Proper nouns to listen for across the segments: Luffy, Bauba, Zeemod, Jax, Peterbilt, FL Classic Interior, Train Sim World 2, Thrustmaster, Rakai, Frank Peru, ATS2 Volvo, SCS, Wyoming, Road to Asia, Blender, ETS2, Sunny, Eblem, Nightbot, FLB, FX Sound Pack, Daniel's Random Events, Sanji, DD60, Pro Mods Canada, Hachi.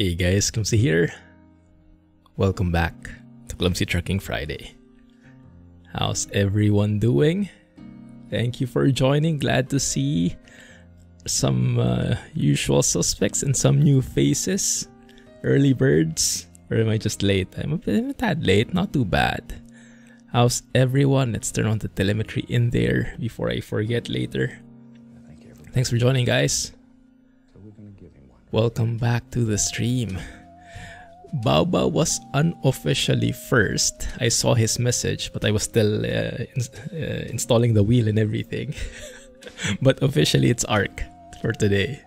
Hey guys, Clumsy here. Welcome back to Clumsy Trucking Friday. How's everyone doing? Thank you for joining. Glad to see some usual suspects and some new faces. Early birds. Or am I just late? I'm a tad late, not too bad. How's everyone? Let's turn on the telemetry in there before I forget later. Thanks for joining, guys. Welcome back to the stream. Bauba was unofficially first. I saw his message, but I was still installing the wheel and everything. But officially, it's ARC for today.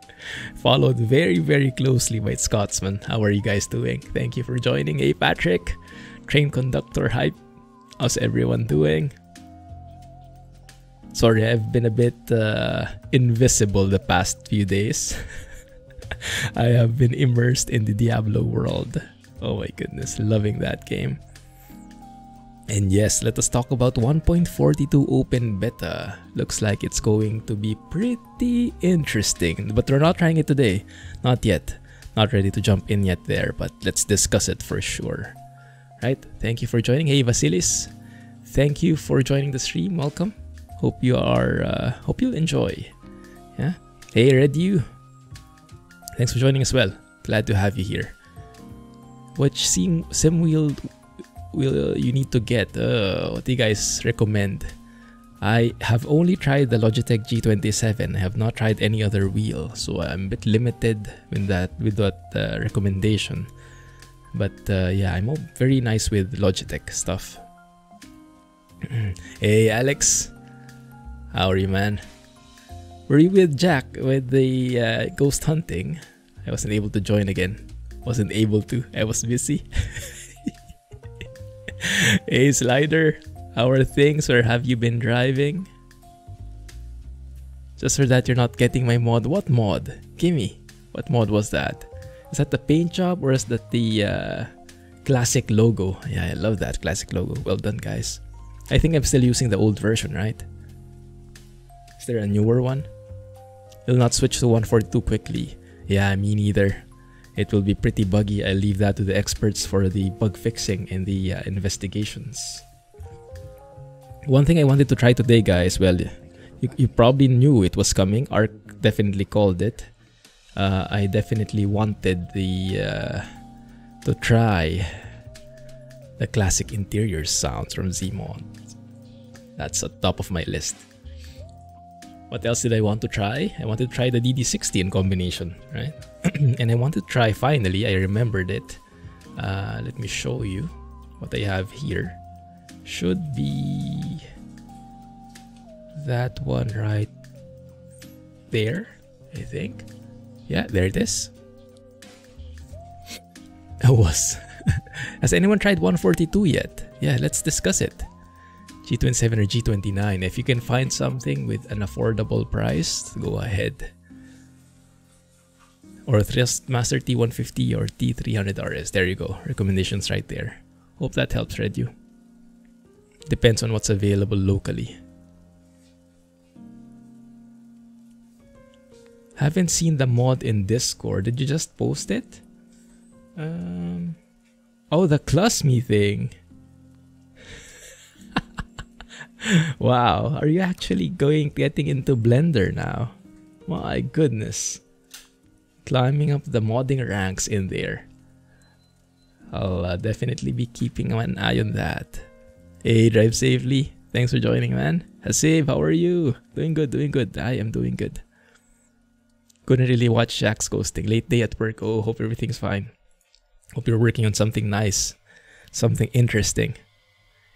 Followed very, very closely by Scotsman. How are you guys doing? Thank you for joining. Hey, Patrick. Train Conductor Hype. How's everyone doing? Sorry, I've been a bit invisible the past few days. I have been immersed in the Diablo world. Oh my goodness, loving that game. And yes, let us talk about 1.42 open beta. Looks like it's going to be pretty interesting, but we're not trying it today. Not yet. Not ready to jump in yet there, but let's discuss it for sure. Right, thank you for joining. Hey Vasilis, thank you for joining the stream. Welcome. Hope you are, hope you'll enjoy. Yeah. Hey Redu. Thanks for joining as well. Glad to have you here. Which sim wheel will you need to get? What do you guys recommend? I have only tried the Logitech G27. I have not tried any other wheel, so I'm a bit limited with that recommendation. But yeah, I'm very nice with Logitech stuff. Hey Alex, how are you, man? Were you with Jack with the ghost hunting? I wasn't able to join again. Wasn't able to. I was busy. Hey Slider, how are things? Where have you been driving? Just for that, you're not getting my mod. What mod? Gimme. What mod was that? Is that the paint job or is that the classic logo? Yeah, I love that classic logo. Well done, guys. I think I'm still using the old version, right? Is there a newer one? It'll not switch to 142 quickly. Yeah, me neither. It will be pretty buggy. I'll leave that to the experts for the bug fixing and the investigations. One thing I wanted to try today, guys, well, you probably knew it was coming. ARC definitely called it. I definitely wanted to try the classic interior sounds from Zeemod. That's at top of my list. What else did I want to try? I wanted to try the DD60 in combination, right? And I wanted to try, finally, I remembered it. Let me show you what I have here. Should be that one right there, I think. Yeah, there it is. I was. Has anyone tried 142 yet? Yeah, let's discuss it. G27 or G29. If you can find something with an affordable price, go ahead. Or Thrustmaster T150 or T300RS. There you go. Recommendations right there. Hope that helps, Redu. Depends on what's available locally. Haven't seen the mod in Discord. Did you just post it? Oh, the Clusme thing. Wow, are you actually getting into Blender now? My goodness. Climbing up the modding ranks in there. I'll definitely be keeping an eye on that. Hey, drive safely. Thanks for joining, man. Hasib, how are you? Doing good, doing good. I am doing good. Couldn't really watch Jax ghosting. Late day at work. Oh, hope everything's fine. Hope you're working on something nice. Something interesting.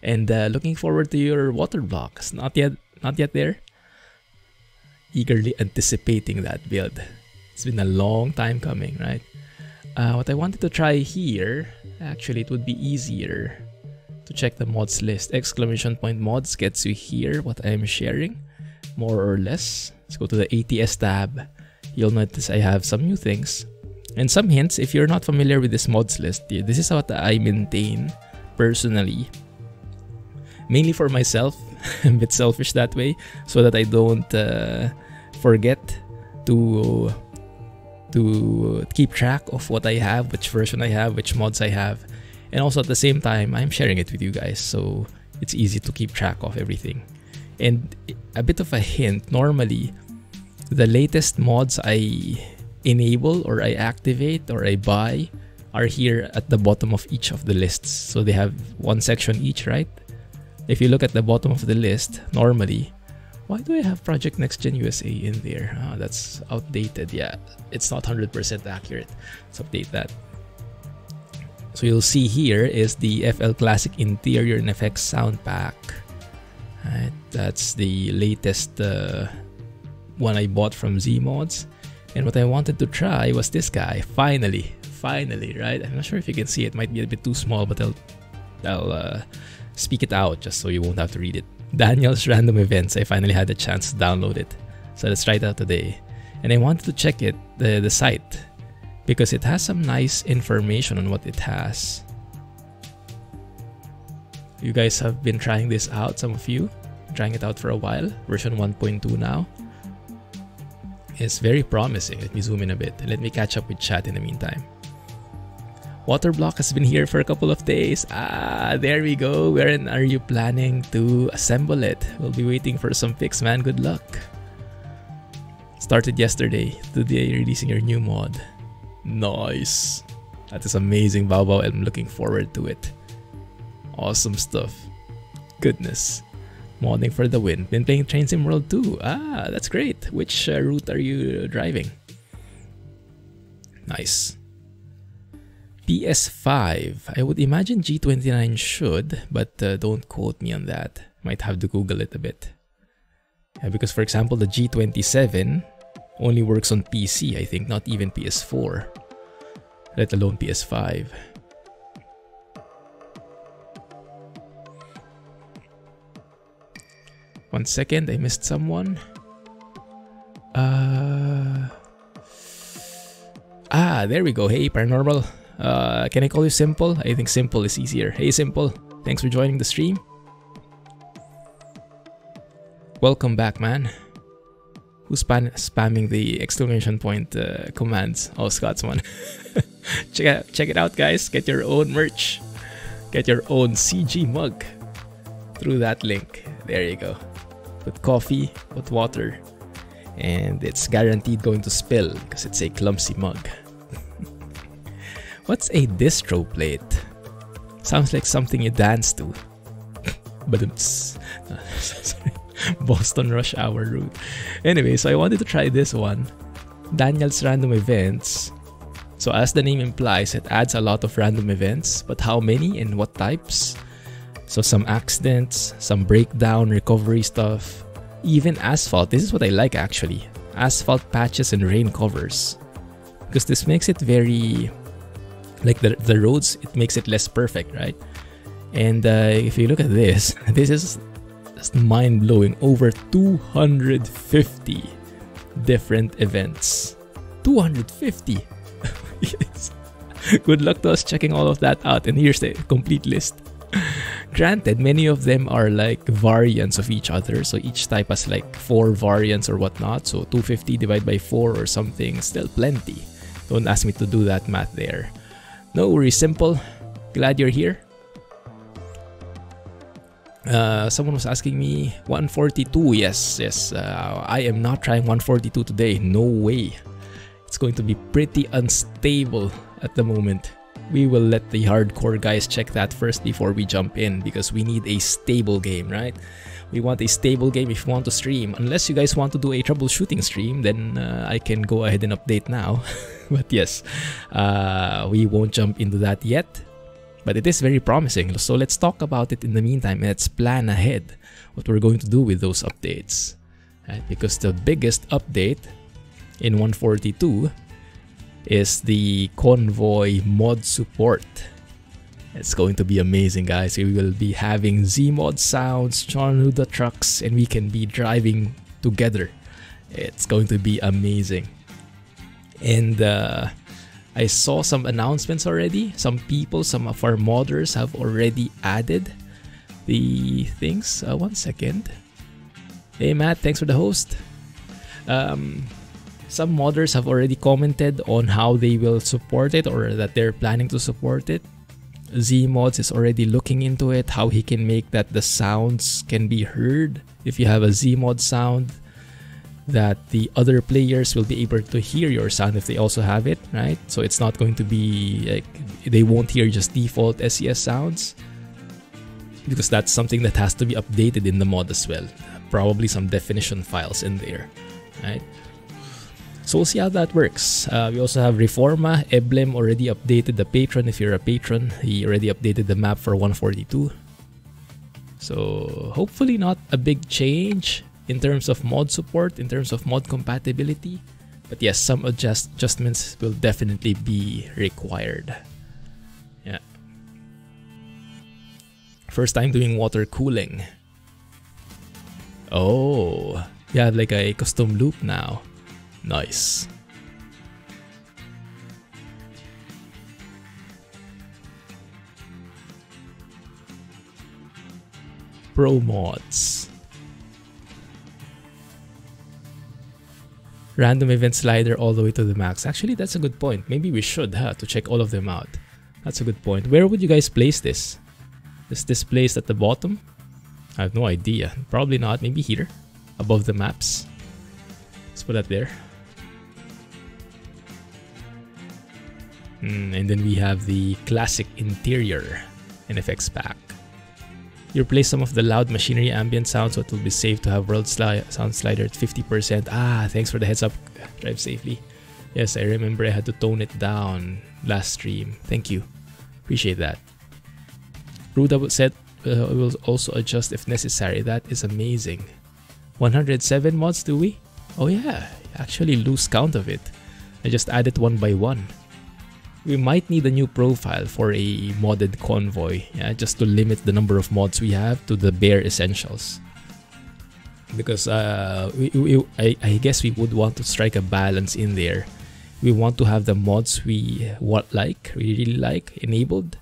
And looking forward to your water blocks. Not yet there. Eagerly anticipating that build. It's been a long time coming, right? What I wanted to try here, actually it would be easier to check the mods list. Exclamation point mods gets you here, what I am sharing, more or less. Let's go to the ATS tab. You'll notice I have some new things. And some hints, if you're not familiar with this mods list, this is what I maintain personally. Mainly for myself. I'm a bit selfish that way so that I don't forget to to keep track of what I have, which version I have, which mods I have, and also at the same time I'm sharing it with you guys, so it's easy to keep track of everything. And a bit of a hint, normally the latest mods I enable or I activate or I buy are here at the bottom of each of the lists. So they have one section each, right? If you look at the bottom of the list, normally, why do I have Project Next Gen USA in there? Oh, that's outdated. Yeah, it's not 100% accurate. Let's update that. So you'll see here is the FL Classic Interior and FX Sound Pack. Right, that's the latest one I bought from ZMods. And what I wanted to try was this guy. Finally, right? I'm not sure if you can see it. It might be a bit too small, but I'll speak it out just so you won't have to read it. Daniel's Random Events. I finally had the chance to download it. So let's try it out today. And I wanted to check it, the site, because it has some nice information on what it has. You guys have been trying this out, some of you. Trying it out for a while. Version 1.2 now. It's very promising. Let me zoom in a bit. Let me catch up with chat in the meantime. Waterblock has been here for a couple of days. Ah, there we go. Wherein are you planning to assemble it? We'll be waiting for some pics, man. Good luck. Started yesterday. Today, releasing your new mod. Nice. That is amazing, Baobao. I'm looking forward to it. Awesome stuff. Goodness. Modding for the win. Been playing Train Sim World 2. Ah, that's great. Which route are you driving? Nice. PS5. I would imagine G29 should, but don't quote me on that. Might have to Google it a bit. Yeah, because for example, the G27 only works on PC, I think, not even PS4, let alone PS5. One second, I missed someone. There we go. Hey, Paranormal. Can I call you Simple? I think Simple is easier. Hey Simple, thanks for joining the stream. Welcome back, man. Who's spamming the exclamation point commands? Oh, Scotsman. Check it out, guys. Get your own merch. Get your own CG mug through that link. There you go. Put coffee, put water, and it's guaranteed going to spill because it's a clumsy mug. What's a distro plate? Sounds like something you dance to. But it's sorry. Boston rush hour route. Anyway, so I wanted to try this one, Daniel's Random Events. So as the name implies, it adds a lot of random events, but how many and what types? So some accidents, some breakdown, recovery stuff, even asphalt. This is what I like actually. Asphalt patches and rain covers. Because this makes it very... like the roads, it makes it less perfect, right? And if you look at this, this is just mind-blowing. Over 250 different events. 250! Yes. Good luck to us checking all of that out. And here's the complete list. Granted, many of them are like variants of each other. So each type has like 4 variants or whatnot. So 250 divided by 4 or something, still plenty. Don't ask me to do that math there. No worries, Simple. Glad you're here. Someone was asking me 142. Yes. I am not trying 142 today. No way. It's going to be pretty unstable at the moment. We will let the hardcore guys check that first before we jump in because we need a stable game, right? We want a stable game if we want to stream. Unless you guys want to do a troubleshooting stream, then I can go ahead and update now. But yes, we won't jump into that yet. But it is very promising. So let's talk about it in the meantime. Let's plan ahead what we're going to do with those updates. Right? Because the biggest update in 142 is the convoy mod support. It's going to be amazing, guys. We will be having ZMod sounds, Jon Ruda trucks, and we can be driving together. It's going to be amazing. And I saw some announcements already. Some people, some of our modders have already added the things. One second. Hey, Matt, thanks for the host. Some modders have already commented on how they will support it or that they're planning to support it. ZMods is already looking into it, how he can make that the sounds can be heard. If you have a ZMod sound, that the other players will be able to hear your sound if they also have it, right? So it's not going to be like they won't hear just default SCS sounds, because that's something that has to be updated in the mod as well. Probably some definition files in there, right? So we'll see how that works. We also have Reforma. Eblem already updated the patron. If you're a patron, he already updated the map for 142. So hopefully not a big change in terms of mod support, in terms of mod compatibility. But yes, some adjustments will definitely be required. Yeah. First time doing water cooling. Oh, you have like a custom loop now. Nice. Pro Mods. Random event slider all the way to the max. Actually, that's a good point. Maybe we should to check all of them out. That's a good point. Where would you guys place this? Is this placed at the bottom? I have no idea. Probably not. Maybe here, above the maps. Let's put that there. And then we have the Classic Interior and FX Pack. You replace some of the loud machinery ambient sound, so it will be safe to have world sound slider at 50%. Ah, thanks for the heads up. Drive safely. Yes, I remember I had to tone it down last stream. Thank you. Appreciate that. Ruda said will also adjust if necessary. That is amazing. 107 mods, do we? Oh yeah, actually lose count of it. I just added one by one. We might need a new profile for a modded convoy, yeah, just to limit the number of mods we have to the bare essentials. Because I guess we would want to strike a balance in there. We want to have the mods we really like enabled,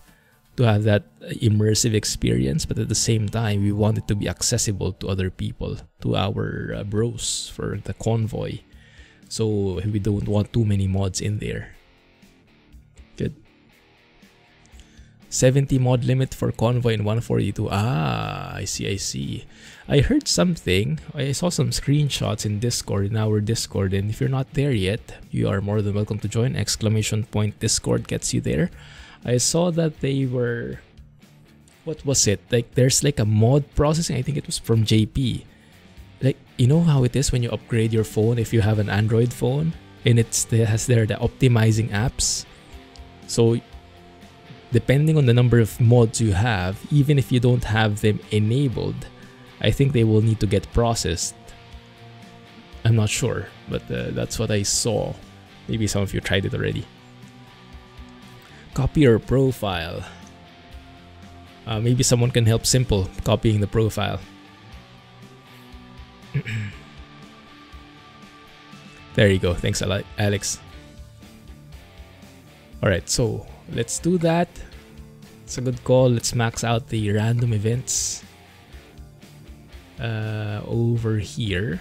to have that immersive experience, but at the same time we want it to be accessible to other people, to our bros for the convoy. So we don't want too many mods in there. Good. 70 mod limit for convoy in 142. Ah, I see. I heard something. I saw some screenshots in Discord, in our Discord, and if you're not there yet, you are more than welcome to join. ! Discord gets you there. I saw that they were, what was it? Like there's like a mod processing, I think it was from JP. Like, you know how it is when you upgrade your phone if you have an Android phone, and it has the optimizing apps. So depending on the number of mods you have, even if you don't have them enabled, I think they will need to get processed. I'm not sure, but that's what I saw. Maybe some of you tried it already. Copy your profile. Maybe someone can help Simple copying the profile. There you go. Thanks a lot, Alex. Alright, so let's do that. It's a good call. Let's max out the random events over here.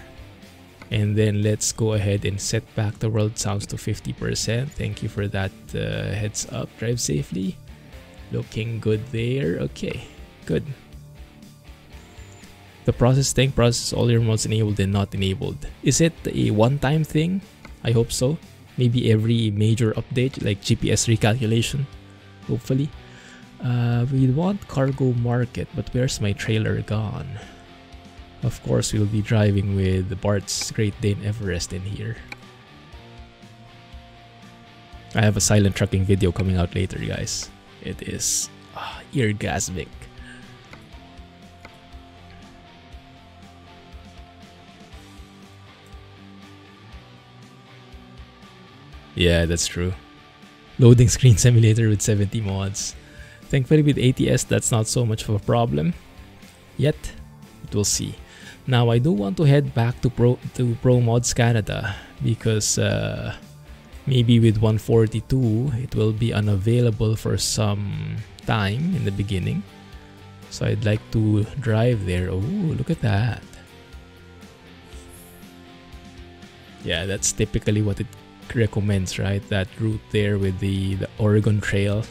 And then let's go ahead and set back the world sounds to 50%. Thank you for that heads up. Drive safely. Looking good there. Okay, good. The process thing, process all your mods enabled and not enabled. Is it a one-time thing? I hope so. Maybe every major update, like GPS recalculation, hopefully. We want cargo market, but where's my trailer gone? Of course, we'll be driving with Bart's Great Dane Everest in here. I have a silent trucking video coming out later, guys. It is eargasmic. Yeah, that's true. Loading screen simulator with 70 mods. Thankfully with ATS, that's not so much of a problem yet. We'll see. Now I do want to head back to Pro Mods Canada, because maybe with 142 it will be unavailable for some time in the beginning. So I'd like to drive there. Oh, look at that. Yeah, that's typically what it recommends, right? That route there with the Oregon Trail.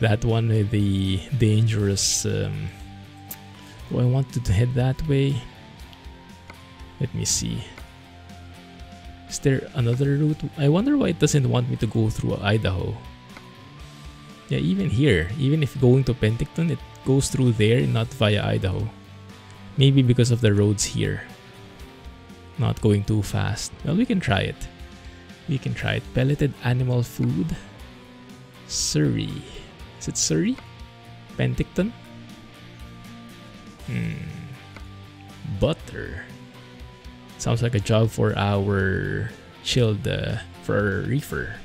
That one with the dangerous... do I want to head that way? Let me see. Is there another route? I wonder why it doesn't want me to go through Idaho. Yeah, even here, even if going to Penticton, it goes through there and not via Idaho. Maybe because of the roads here. Not going too fast. Well, we can try it. We can try it. Pelleted animal food. Surrey. Is it Surrey? Penticton? Butter. Sounds like a job for our chilled, for our reefer.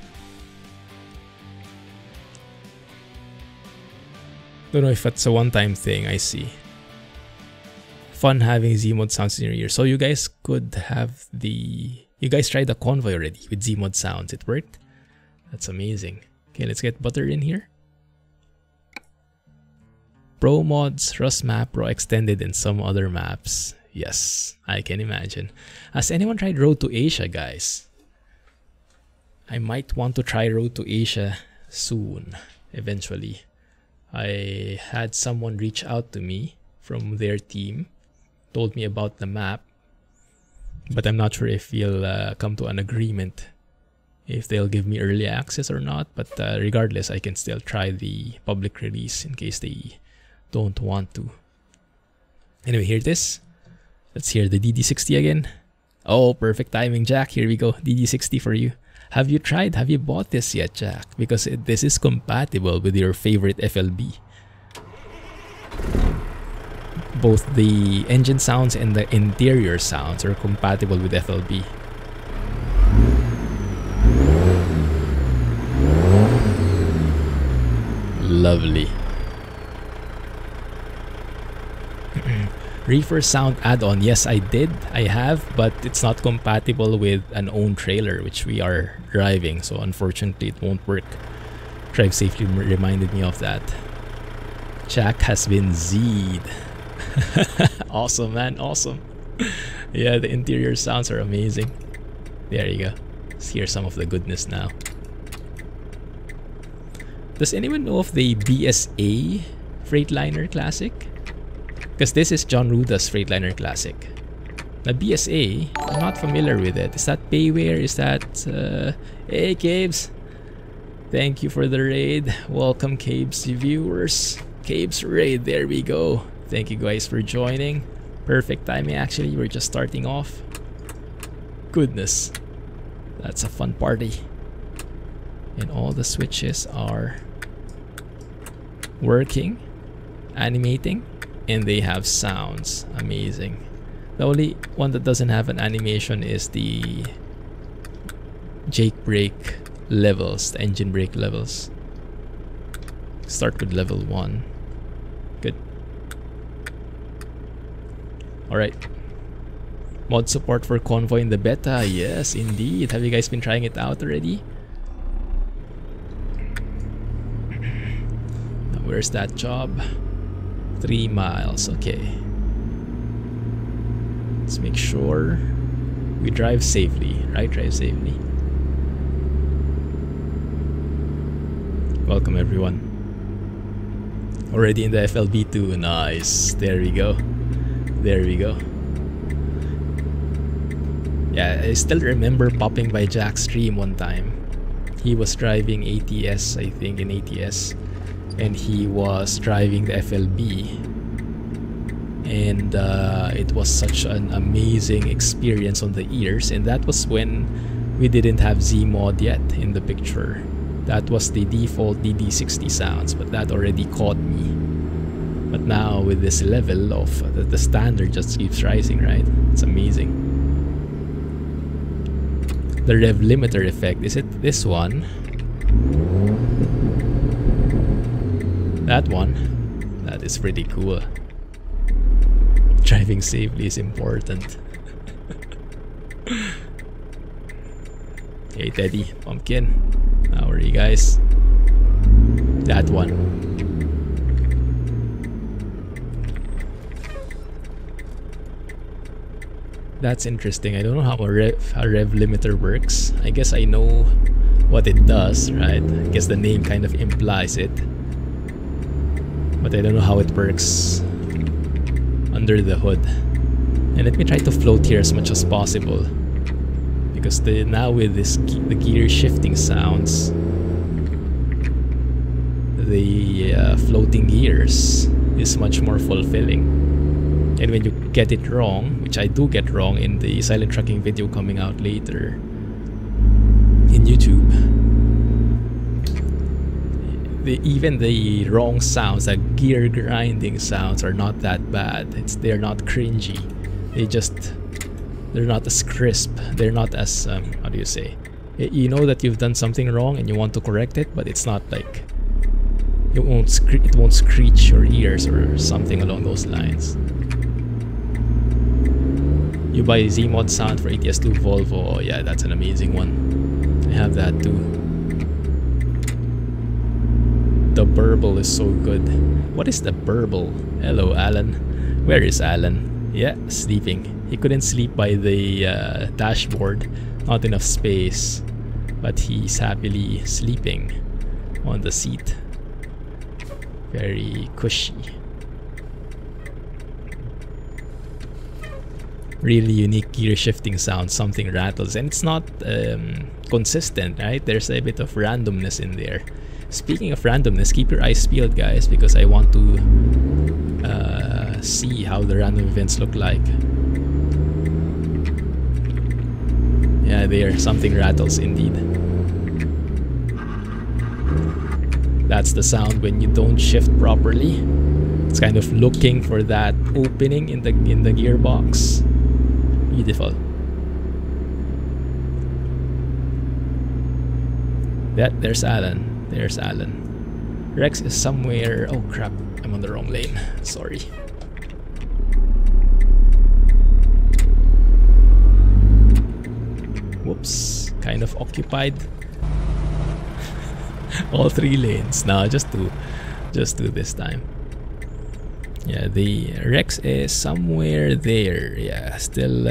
Don't know if that's a one-time thing, I see. Fun having Zeemod sounds in your ear. So you guys could have the... You guys tried the convoy already with Zeemod sounds. It worked? That's amazing. Okay, let's get butter in here. Pro Mods, Rust Map, Pro Extended, and some other maps. Yes, I can imagine. Has anyone tried Road to Asia, guys? I might want to try Road to Asia soon, eventually. I had someone reach out to me from their team, told me about the map, but I'm not sure if we'll come to an agreement, if they'll give me early access or not. But regardless, I can still try the public release in case they don't want to. Anyway, here it is. Let's hear the DD60 again. Oh, perfect timing, Jack. Here we go. DD60 for you. Have you tried? Have you bought this yet, Jack? Because this is compatible with your favorite FLB. Both the engine sounds and the interior sounds are compatible with FLB. Lovely. Reefer sound add-on. Yes, I did. I have, but it's not compatible with an own trailer, which we are driving. So unfortunately, it won't work. Drive Safely reminded me of that. Jack has been Z'd. Awesome, man. Awesome. Yeah, the interior sounds are amazing. There you go. Let's hear some of the goodness now. Does anyone know of the BSA Freightliner Classic? Because this is Jon Ruda's Freightliner Classic. Now BSA, I'm not familiar with it. Is that payware? Is that... Hey, Cabes! Thank you for the raid. Welcome, Cabes viewers. Cabes raid, there we go. Thank you guys for joining. Perfect timing, actually. We're just starting off. Goodness. That's a fun party. And all the switches are working, animating, and they have sounds. Amazing. The only one that doesn't have an animation is the the engine brake levels. Start with level 1. Good. Alright. Mod support for Convoy in the beta. Yes, indeed. Have you guys been trying it out already? Now, where's that job? 3 miles, okay. Let's make sure we drive safely, right? Drive safely. Welcome, everyone. Already in the FLB too, nice. There we go. There we go. Yeah, I still remember popping by Jack's stream one time. He was driving ATS, I think, in ATS. And he was driving the FLB, and it was such an amazing experience on the ears. And that was when we didn't have Zeemod yet in the picture. That was the default DD60 sounds, but that already caught me. But now with this level of the standard just keeps rising, right? It's amazing. The rev limiter effect, is it this one? That one, that is pretty cool. Driving safely is important. Hey Teddy, Pumpkin, how are you guys? That one. That's interesting. I don't know how a rev limiter works. I guess I know what it does, right? I guess the name kind of implies it. But I don't know how it works under the hood. And let me try to float here as much as possible. Because now with this the gear shifting sounds, the floating gears is much more fulfilling. And when you get it wrong, which I do get wrong in the silent trucking video coming out later in YouTube, even the wrong sounds, the gear grinding sounds, are not that bad. They're not cringy. They're not as crisp. They're not as how do you say? You know that you've done something wrong and you want to correct it, but it's not like it won't screech your ears or something along those lines. You buy ZMod sound for ATS2 Volvo. Oh yeah, that's an amazing one. I have that too. The burble is so good. What is the burble? Hello, Alan. Where is Alan? Yeah, sleeping. He couldn't sleep by the dashboard, not enough space, but he's happily sleeping on the seat. Very cushy. Really unique gear shifting sound, something rattles, and it's not consistent, right? There's a bit of randomness in there. Speaking of randomness, keep your eyes peeled, guys, because I want to see how the random events look like. Yeah, there, something rattles indeed. That's the sound when you don't shift properly. It's kind of looking for that opening in the gearbox. Beautiful. There's Alan. There's Alan. Rex is somewhere. Oh crap, I'm on the wrong lane. Sorry. Whoops, kind of occupied. All three lanes. No, just two this time. Yeah, the Rex is somewhere there. Yeah, still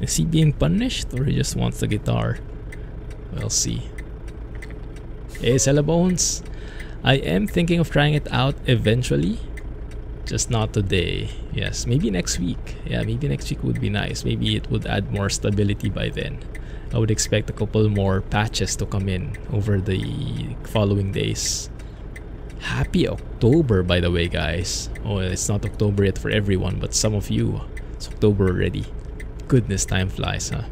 is he being punished or he just wants the guitar? We'll see. Hey, Cellabones, I am thinking of trying it out eventually. Just not today. Yes, maybe next week. Yeah, maybe next week would be nice. Maybe it would add more stability by then. I would expect a couple more patches to come in over the following days. Happy October, by the way, guys. Oh, it's not October yet for everyone, but some of you. It's October already. Goodness, time flies, huh?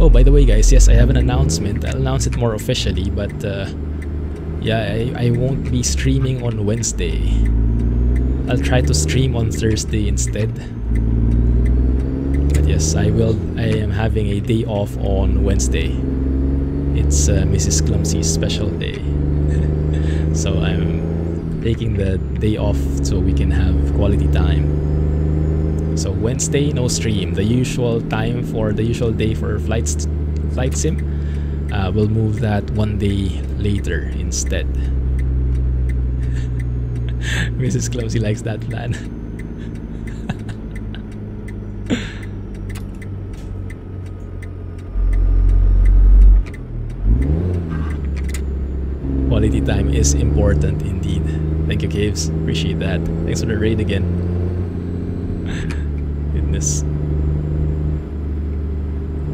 Oh, by the way, guys, yes, I have an announcement. I'll announce it more officially, but yeah, I won't be streaming on Wednesday. I'll try to stream on Thursday instead. But yes, I am having a day off on Wednesday. It's Mrs. Clumsy's special day. So I'm taking the day off so we can have quality time. So Wednesday, no stream. The usual time for the usual day for flight sim. We'll move that one day later instead. Mrs. Clumsy likes that plan. Quality time is important indeed. Thank you, Caves. Appreciate that. Thanks for the raid again.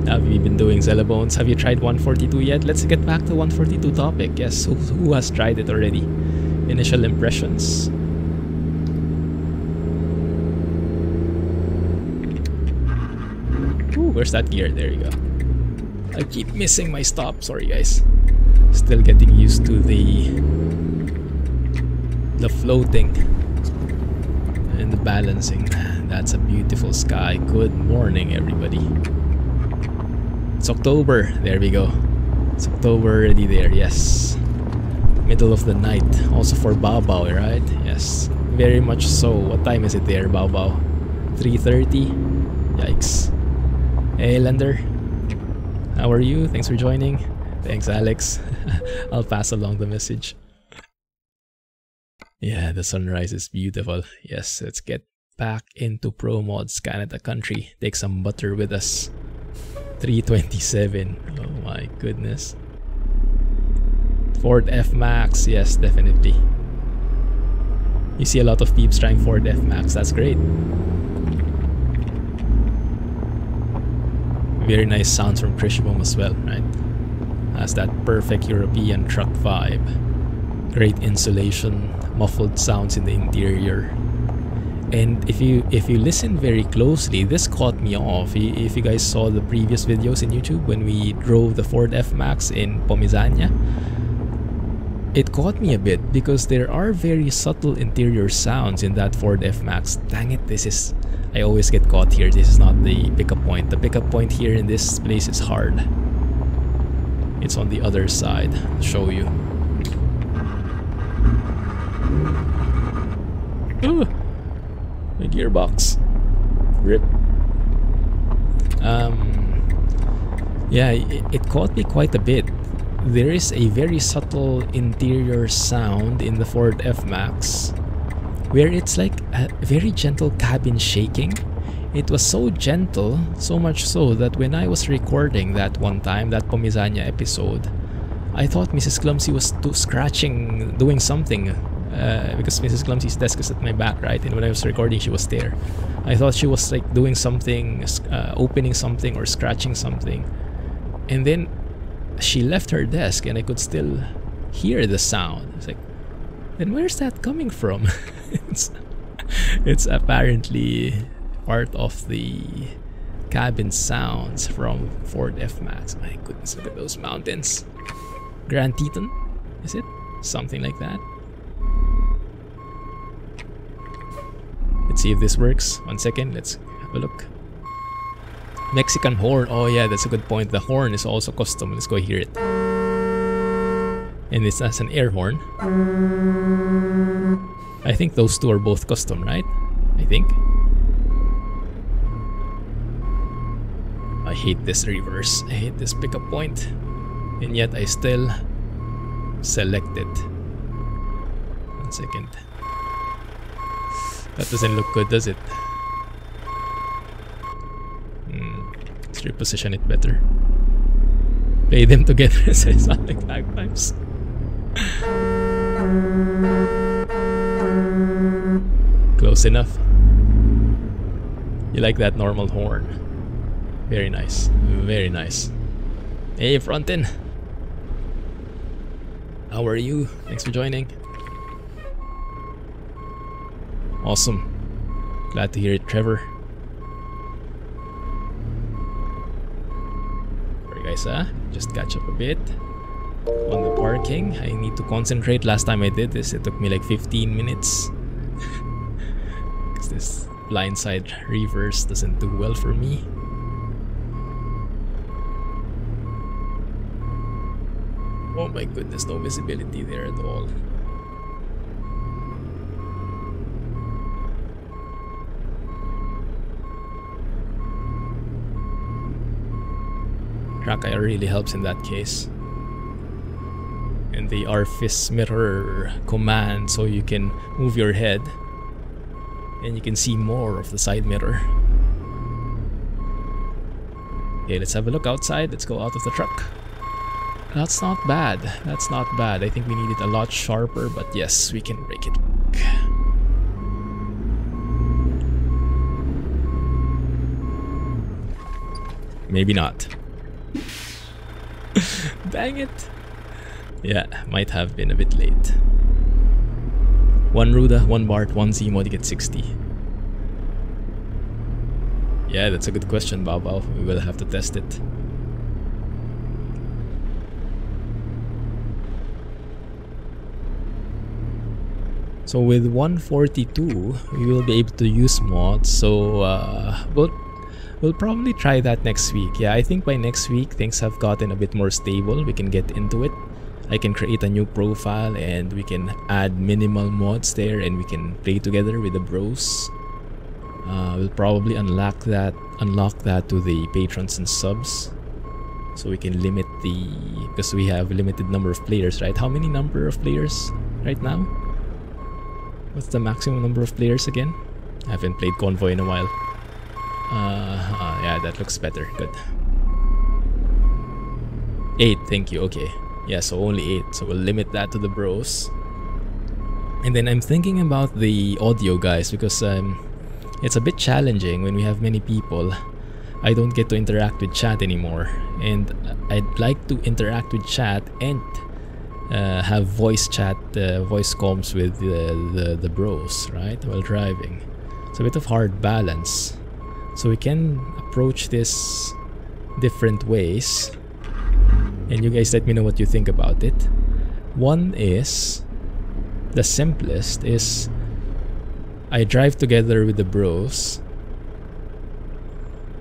How have you been doing, Zellabones? Have you tried 142 yet? Let's get back to 142 topic. Yes, who has tried it already? Initial impressions. Ooh, where's that gear? There you go. I keep missing my stop. Sorry, guys. Still getting used to the floating and the balancing. That's a beautiful sky. Good morning, everybody. It's October. There we go. It's October already there. Yes. Middle of the night. Also for Baobao, right? Yes. Very much so. What time is it there, Baobao? 3:30? Yikes. Hey, Lander. How are you? Thanks for joining. Thanks, Alex. I'll pass along the message. Yeah, the sunrise is beautiful. Yes, let's get back into Pro Mods Canada country. Take some butter with us. 327. Oh my goodness. Ford F-Max. Yes, definitely. You see a lot of peeps trying Ford F-Max. That's great. Very nice sounds from Krishboom as well, right? Has that perfect European truck vibe. Great insulation, muffled sounds in the interior. And if you listen very closely, this caught me off. If you guys saw the previous videos in YouTube when we drove the Ford F-Max in Pomezania, it caught me a bit because there are very subtle interior sounds in that Ford F-Max. Dang it, this is... I always get caught here. This is not the pickup point. The pickup point here in this place is hard. It's on the other side. I'll show you. Ooh, the gearbox. Rip. Yeah, it caught me quite a bit. There is a very subtle interior sound in the Ford F-Max, where it's like a very gentle cabin shaking. It was so gentle, so much so that when I was recording that one time, that Pomezania episode, I thought Mrs. Clumsy was scratching, doing something, because Mrs. Clumsy's desk is at my back, right? And when I was recording, she was there. I thought she was like doing something, opening something or scratching something. And then she left her desk and I could still hear the sound. It's like, then where's that coming from? it's apparently part of the cabin sounds from Ford F-Max. My goodness, look at those mountains. Grand Teton, is it? Something like that. Let's see if this works. 1 second, let's have a look. Mexican horn. Oh yeah, that's a good point. The horn is also custom. Let's go hear it. And it's as an air horn. I think those two are both custom, right? I think. I hate this reverse. I hate this pickup point. And yet I still select it. 1 second. That doesn't look good, does it? Let's reposition it better. Play them together and say something like bagpipes. Close enough. You like that normal horn. Very nice. Very nice. Hey, Frontin. How are you? Thanks for joining. Awesome. Glad to hear it, Trevor. Alright guys, just catch up a bit on the parking. I need to concentrate. Last time I did this, it took me like 15 minutes. Because this blindside reverse doesn't do well for me. Oh my goodness, no visibility there at all. Rakai really helps in that case. And the Arfis mirror command, so you can move your head and you can see more of the side mirror. Okay, let's have a look outside. Let's go out of the truck. That's not bad. That's not bad. I think we need it a lot sharper, but yes, we can break it. Maybe not. Dang it. Yeah, might have been a bit late. One Ruda, one Bart, one Zeemod, you get 60. Yeah, that's a good question, Bao Bao. We will have to test it. So with 142, we will be able to use mods. So we'll probably try that next week. Yeah, I think by next week things have gotten a bit more stable. We can get into it. I can create a new profile and we can add minimal mods there and we can play together with the bros. We'll probably unlock that to the patrons and subs, so we can limit the, because we have a limited number of players, right? How many number of players right now? What's the maximum number of players again? I haven't played Convoy in a while. Yeah, that looks better. Good. 8, thank you. Okay. Yeah, so only 8. So we'll limit that to the bros. And then I'm thinking about the audio, guys, because it's a bit challenging when we have many people. I don't get to interact with chat anymore, and I'd like to interact with chat and have voice chat, voice comms with the bros, right, while driving. It's a bit of hard balance. So we can approach this different ways, and you guys let me know what you think about it. One is, the simplest is I drive together with the bros,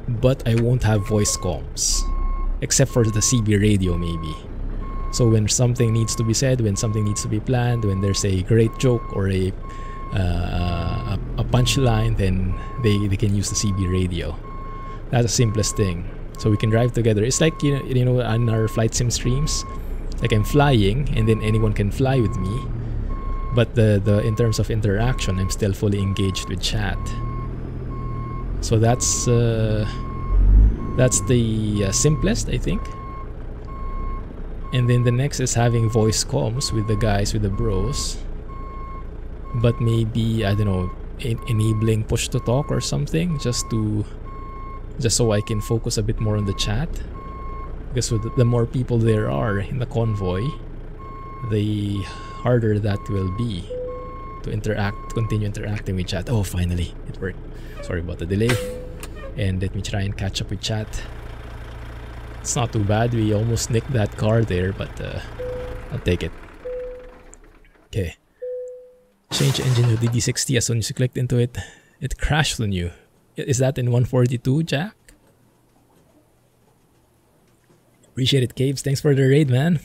but I won't have voice comms except for the CB radio maybe. So when something needs to be said, when something needs to be planned, when there's a great joke or a punchline, then they can use the CB radio. That's the simplest thing. So we can drive together. It's like, you know, on our flight sim streams, like I'm flying and then anyone can fly with me. But in terms of interaction, I'm still fully engaged with chat. So that's the simplest, I think. And then the next is having voice comms with the guys, with the bros. But maybe, I don't know, enabling push to talk or something, just so I can focus a bit more on the chat. Because with the more people there are in the convoy, the harder that will be to interact, continue interacting with chat. Oh, finally, it worked. Sorry about the delay. And let me try and catch up with chat. It's not too bad. We almost nicked that car there, but I'll take it. Okay. Change engine to DD60. As soon as you clicked into it, it crashed on you. Is that in 142, Jack? Appreciate it, Caves. Thanks for the raid, man.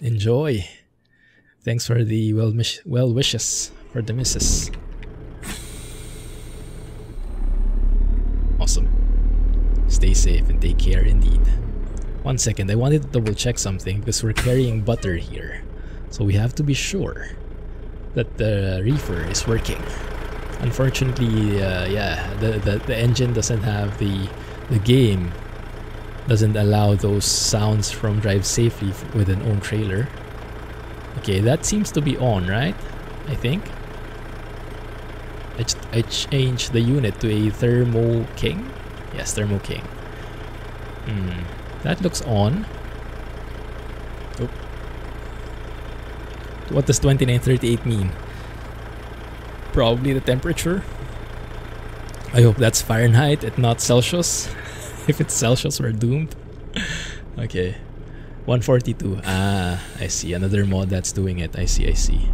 Enjoy. Thanks for the well wishes for the missus. Awesome. Stay safe and take care indeed. One second, I wanted to double check something because we're carrying butter here. So we have to be sure that the reefer is working. Unfortunately, yeah, the engine doesn't have the game. Doesn't allow those sounds from drive safely with an own trailer. Okay, that seems to be on, right? I think. I changed the unit to a Thermo King. Yes, Thermo King. That looks on. Oh. What does 2938 mean? Probably the temperature. I hope that's Fahrenheit and not Celsius. If it's Celsius, we're doomed. Okay. 142. Ah, I see. Another mod that's doing it. I see, I see.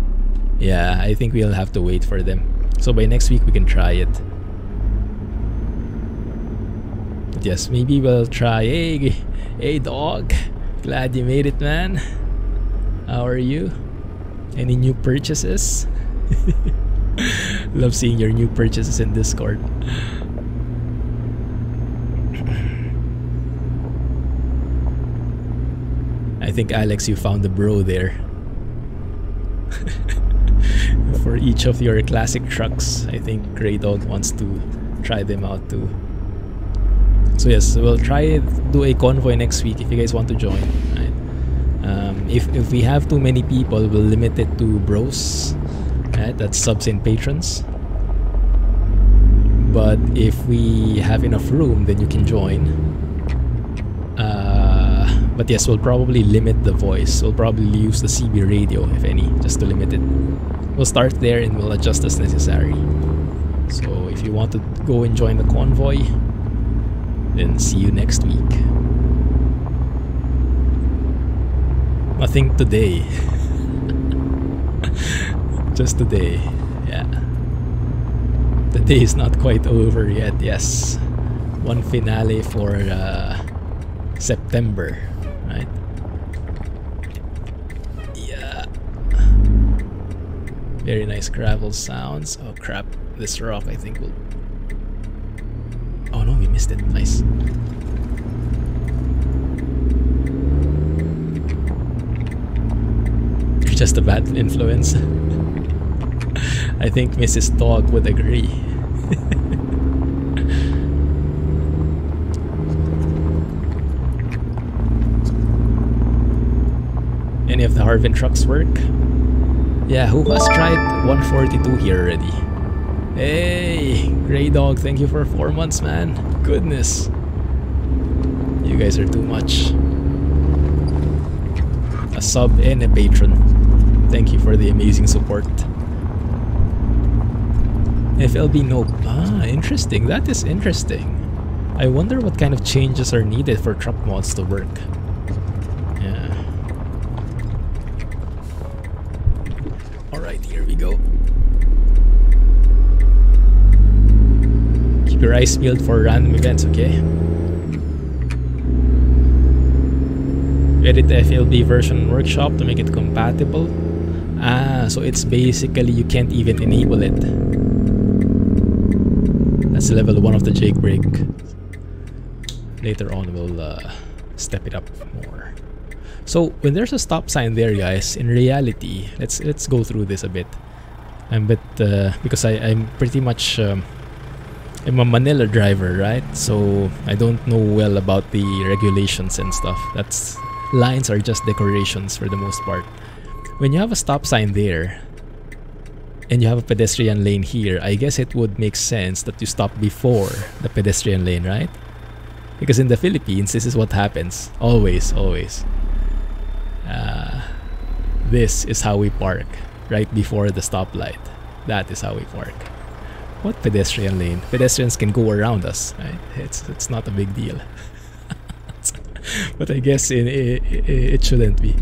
Yeah, I think we'll have to wait for them. So by next week, we can try it. But yes, maybe we'll try. Hey, dog. Glad you made it, man. How are you? Any new purchases? Love seeing your new purchases in Discord. I think, Alex, you found the bro there. For each of your classic trucks, I think Grey Dog wants to try them out too. So yes, we'll try do a convoy next week if you guys want to join. Right? If we have too many people, we'll limit it to bros. Right? That's subs and patrons. But if we have enough room, then you can join. But yes, we'll probably limit the voice. We'll probably use the CB radio, if any, just to limit it. We'll start there and we'll adjust as necessary. So if you want to go and join the convoy, then see you next week. Nothing today. Just today. Yeah. The day is not quite over yet, yes. One finale for September. Right. Yeah. Very nice gravel sounds. Oh crap. This rock I think will... Oh no, we missed it. Nice. Just a bad influence. I think Mrs. Dog would agree. Any of the Harvin trucks work? Yeah, who has tried 142 here already? Hey, Grey Dog, thank you for 4 months, man. Goodness. You guys are too much. A sub and a patron. Thank you for the amazing support. FLB nope. Ah, interesting. That is interesting. I wonder what kind of changes are needed for truck mods to work. Yeah. Alright, here we go. Keep your eyes peeled for random events, okay? Edit the FLB version workshop to make it compatible. Ah, so it's basically you can't even enable it. That's level 1 of the Jake break. Later on we'll step it up more. So when there's a stop sign there, guys, in reality, let's go through this a bit. I'm a bit because I'm pretty much I'm a Manila driver, right? So I don't know well about the regulations and stuff. That's lines are just decorations for the most part. When you have a stop sign there and you have a pedestrian lane here, I guess it would make sense that you stop before the pedestrian lane, right? Because in the Philippines, this is what happens. Always, always. This is how we park. Right before the stoplight. That is how we park. What pedestrian lane? Pedestrians can go around us, right? It's not a big deal. But I guess it shouldn't be.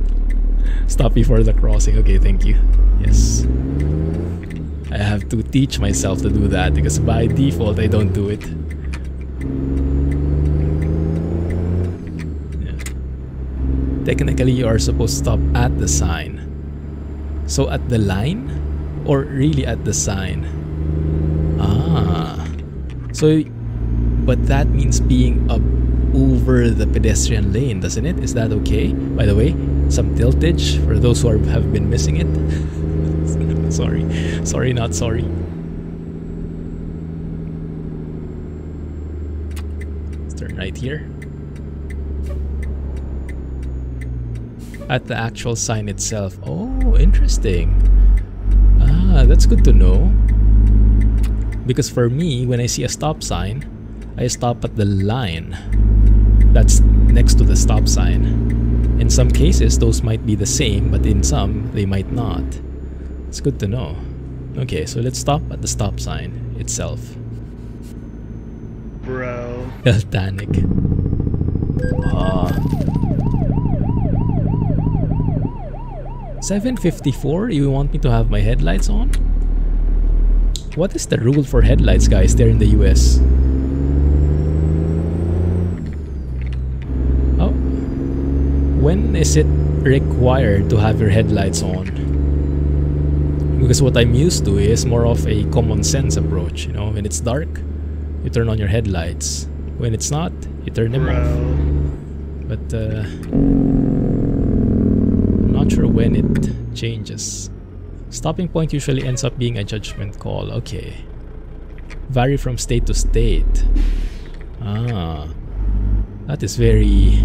Stop before the crossing. Okay, thank you. Yes. I have to teach myself to do that because by default I don't do it. Yeah. Technically you are supposed to stop at the sign. So at the line? Or really at the sign? Ah. So, but that means being up over the pedestrian lane, doesn't it? Is that okay? By the way, some tiltage for those who have been missing it. Sorry. Sorry, not sorry. Let's turn right here. At the actual sign itself. Oh, interesting. Ah, that's good to know. Because for me, when I see a stop sign, I stop at the line that's next to the stop sign. In some cases, those might be the same, but in some, they might not. It's good to know. Okay, so let's stop at the stop sign itself. Bro. Titanic. Ah. 7:54? You want me to have my headlights on? What is the rule for headlights, guys, there in the US? When is it required to have your headlights on? Because what I'm used to is more of a common sense approach, you know? When it's dark, you turn on your headlights. When it's not, you turn them off. But I'm not sure when it changes. Stopping point usually ends up being a judgment call. Okay. Vary from state to state. Ah. That is very...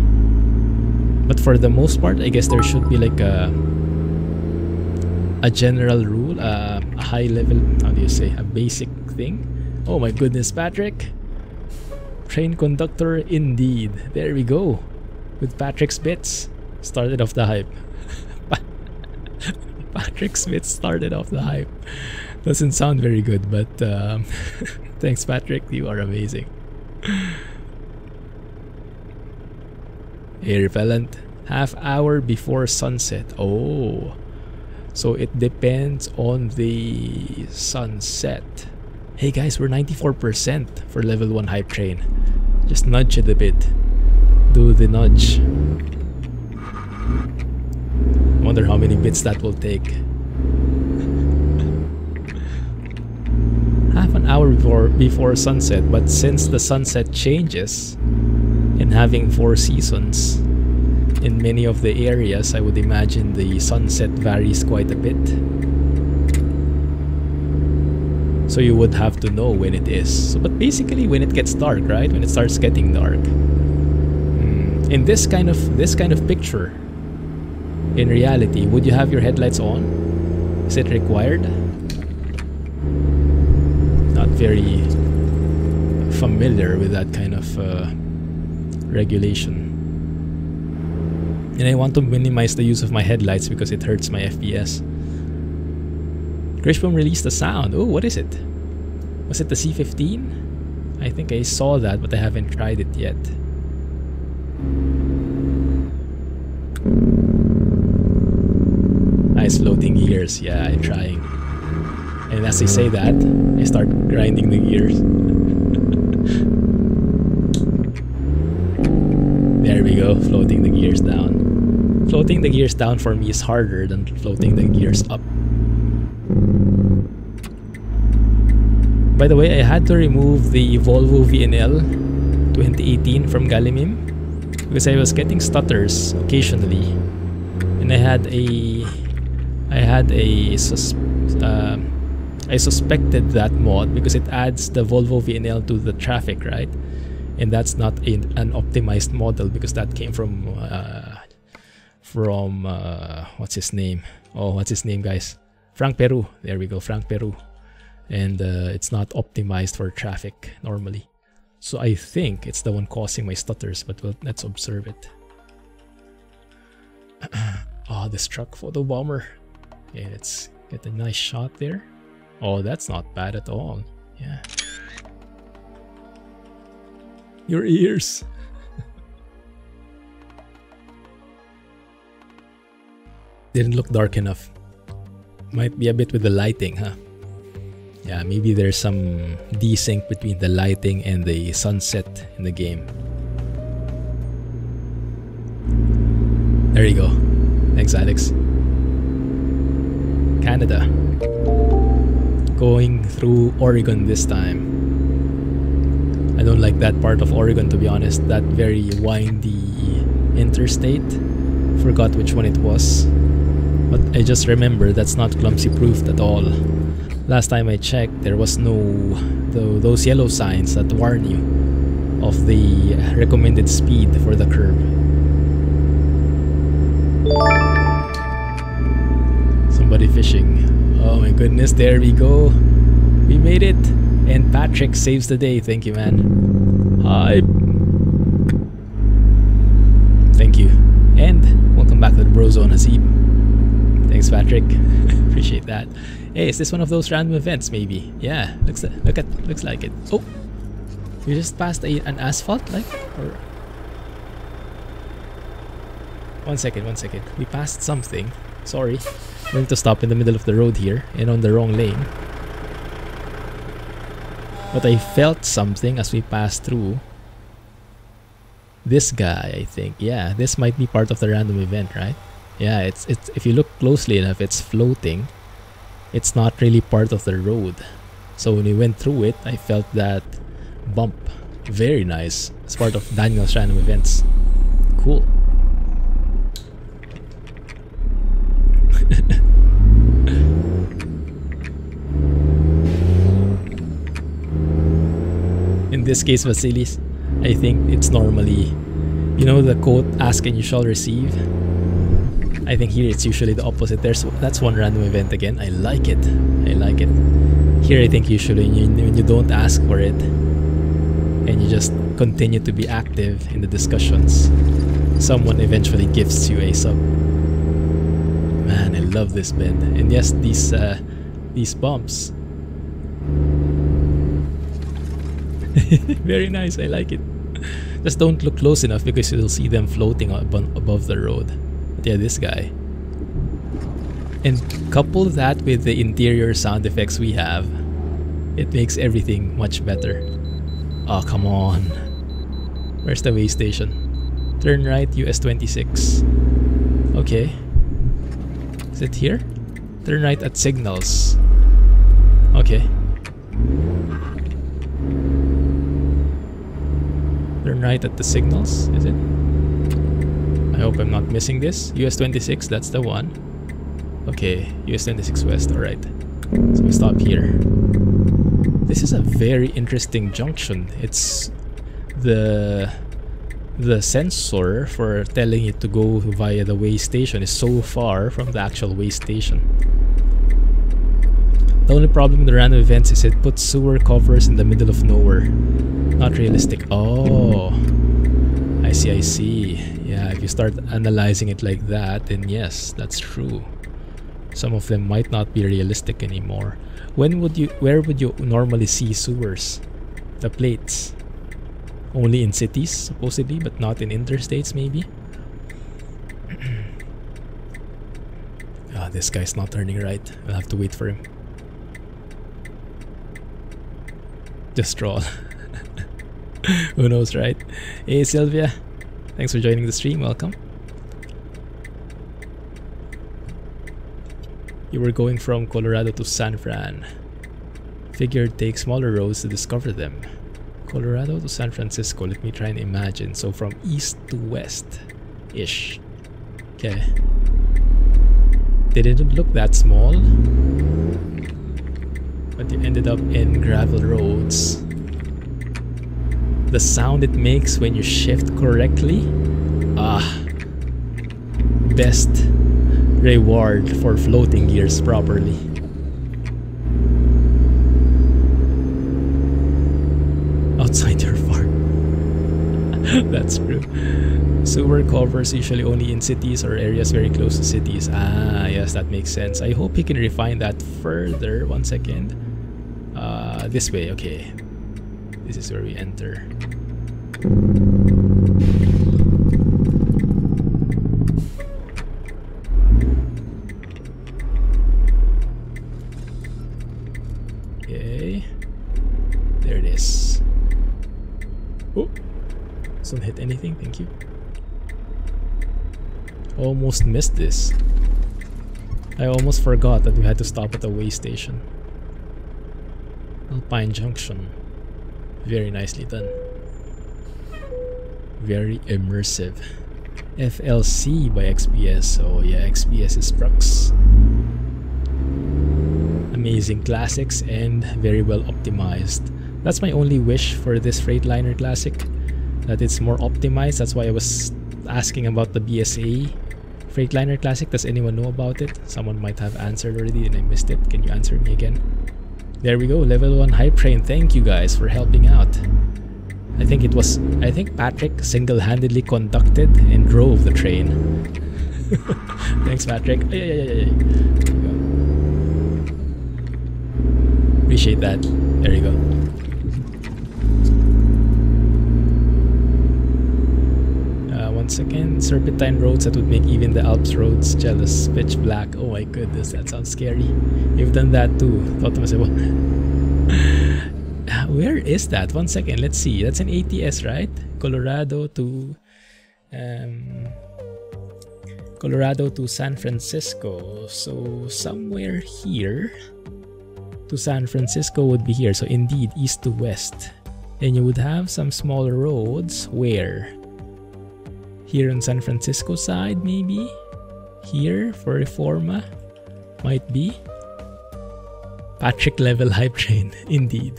But for the most part, I guess there should be like a general rule, a high level, how do you say, a basic thing. Oh my goodness, Patrick! Train conductor indeed. There we go. With Patrick's bits. Started off the hype. Patrick's bits started off the hype. Doesn't sound very good, but thanks Patrick, you are amazing. Air repellent, half hour before sunset. Oh, so it depends on the sunset. Hey guys, we're 94% for level 1 hype train. Just nudge it a bit. Do the nudge. Wonder how many bits that will take. Half an hour before sunset, but since the sunset changes, and having 4 seasons in many of the areas, I would imagine the sunset varies quite a bit. so you would have to know when it is. So, but basically when it gets dark, right? When it starts getting dark. In this kind of picture, in reality, would you have your headlights on? Is it required? Not very familiar with that kind of regulation. And I want to minimize the use of my headlights because it hurts my FPS. Krishboom released a sound. Oh, what is it? Was it the C15? I think I saw that, but I haven't tried it yet. Nice floating gears. Yeah, I'm trying. And as I say that, I start grinding the gears. There we go, floating the gears down. Floating the gears down for me is harder than floating the gears up. By the way, I had to remove the Volvo VNL 2018 from Galimim because I was getting stutters occasionally, and I suspected that mod because it adds the Volvo VNL to the traffic, right? And that's not an optimized model because that came from what's his name? Oh, what's his name, guys? Frank Peru. There we go, Frank Peru. And it's not optimized for traffic normally. So I think it's the one causing my stutters, but well, let's observe it. Oh, this truck photobomber. Okay, let's get a nice shot there. Oh, that's not bad at all. Yeah. Your ears. Didn't look dark enough. Might be a bit with the lighting, huh? Yeah, maybe there's some desync between the lighting and the sunset in the game. There you go. Thanks, Alex. Canada. Going through Oregon this time. I don't like that part of Oregon, to be honest. That very windy interstate. Forgot which one it was. But I just remember that's not clumsy proofed at all. Last time I checked, there was no those yellow signs that warn you of the recommended speed for the curve. Somebody fishing. Oh my goodness, there we go. We made it. And Patrick saves the day. Thank you, man. Hi. Thank you. And welcome back to the Bro Zone, Hasib. Thanks, Patrick. Appreciate that. Hey, is this one of those random events, maybe? Yeah, looks like it. Oh, you just passed an asphalt, like? Or... One second. We passed something. Sorry. We're going to stop in the middle of the road here and on the wrong lane. But I felt something as we passed through. This guy, I think. Yeah, this might be part of the random event, right? Yeah, it's if you look closely enough, it's floating. It's not really part of the road. So when we went through it, I felt that bump. Very nice. It's part of Daniel's Random Events. Cool. In this case, Vasilis, I think it's normally, you know, the quote, ask and you shall receive. I think here it's usually the opposite. That's one random event again. I like it. I like it. Here I think usually when you don't ask for it and you just continue to be active in the discussions, someone eventually gifts you a sub. Man, I love this bend. And yes, these bumps. Very nice. I like it. Just don't look close enough because you'll see them floating above the road. Yeah, this guy. And couple that with the interior sound effects we have, it makes everything much better. Oh, come on. Where's the way station? Turn right, US 26. Okay, is it here? Turn right at signals. Okay, turn right at the signals. Is it? I hope I'm not missing this. US 26, that's the one. Okay, US 26 West, alright. So we stop here. This is a very interesting junction. It's the sensor for telling it to go via the way station is so far from the actual way station. The only problem with the random events is it puts sewer covers in the middle of nowhere. Not realistic. Oh, I see, I see. Yeah, if you start analyzing it like that, then yes, that's true. Some of them might not be realistic anymore. When would you, where would you normally see sewers? The plates. Only in cities, supposedly, but not in interstates, maybe? Ah, oh, this guy's not turning right. We'll have to wait for him. Just troll. Who knows, right? Hey Sylvia, thanks for joining the stream, welcome. You were going from Colorado to San Fran. Figured take smaller roads to discover them. Colorado to San Francisco, let me try and imagine. So from east to west-ish. Okay. They didn't look that small. But you ended up in gravel roads. The sound it makes when you shift correctly. Ah. Best reward for floating gears properly. Outside your farm. That's true. Sewer covers usually only in cities or areas very close to cities. Ah, yes, that makes sense. I hope he can refine that further. One second. This way, okay. This is where we enter. Okay. There it is. Oh, this don't hit anything, thank you. Almost missed this. I almost forgot that we had to stop at the way station. Alpine Junction. Very nicely done. Very immersive. FLC by XPS. Oh yeah, XPS is trucks. Amazing classics and very well optimized. That's my only wish for this Freightliner Classic, that it's more optimized. That's why I was asking about the BSA Freightliner Classic. Does anyone know about it? Someone might have answered already and I missed it. Can you answer me again? There we go, level 1 hype train. Thank you guys for helping out. I think it was, I think Patrick single-handedly conducted and drove the train. Thanks Patrick. Appreciate that. There you go. Once again, serpentine roads that would make even the Alps roads jealous. Pitch black. Oh my goodness, that sounds scary. You've done that too. Thought to myself, where is that? One second, let's see. That's an ATS, right? Colorado to Colorado to San Francisco. So somewhere here to San Francisco would be here. So indeed, east to west. And you would have some smaller roads where? Here on San Francisco side, maybe? Here for Reforma? Might be. Patrick level hype train, indeed.